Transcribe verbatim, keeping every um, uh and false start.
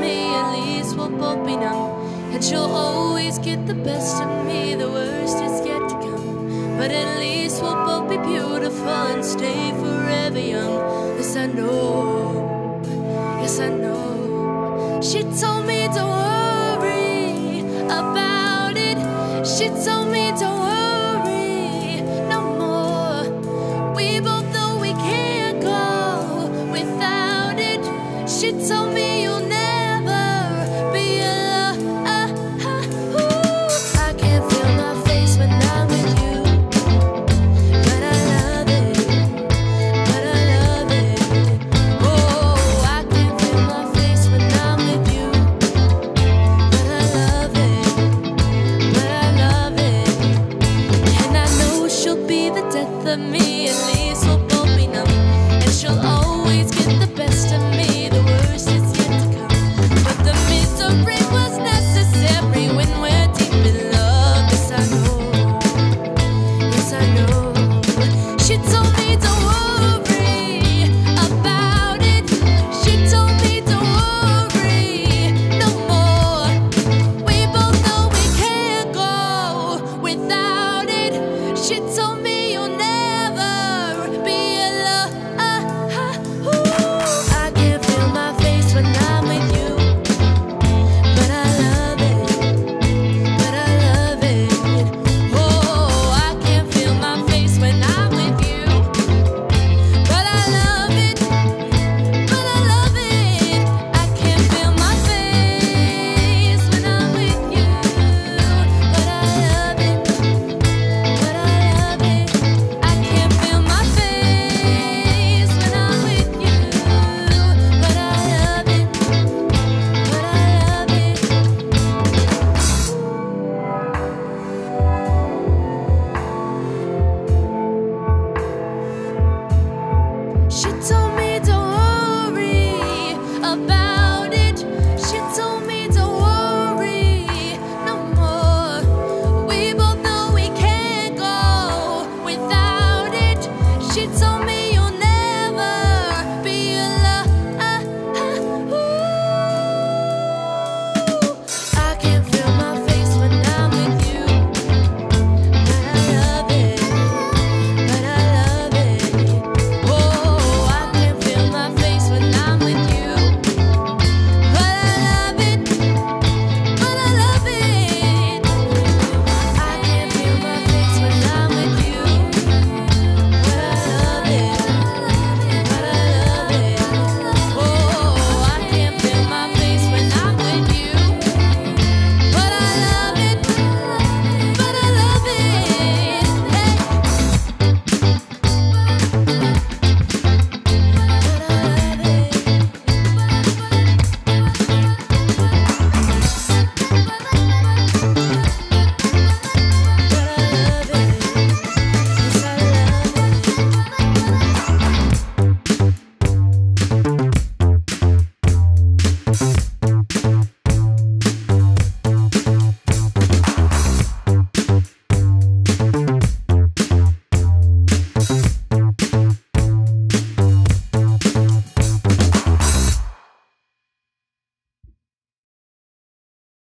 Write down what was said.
me, at least we'll both be numb. And you'll always get the best of me, the worst is yet to come. But at least we'll both be beautiful and stay forever young. Yes, I know, yes, I know. She told me don't worry about it. She told me don't worry. It's so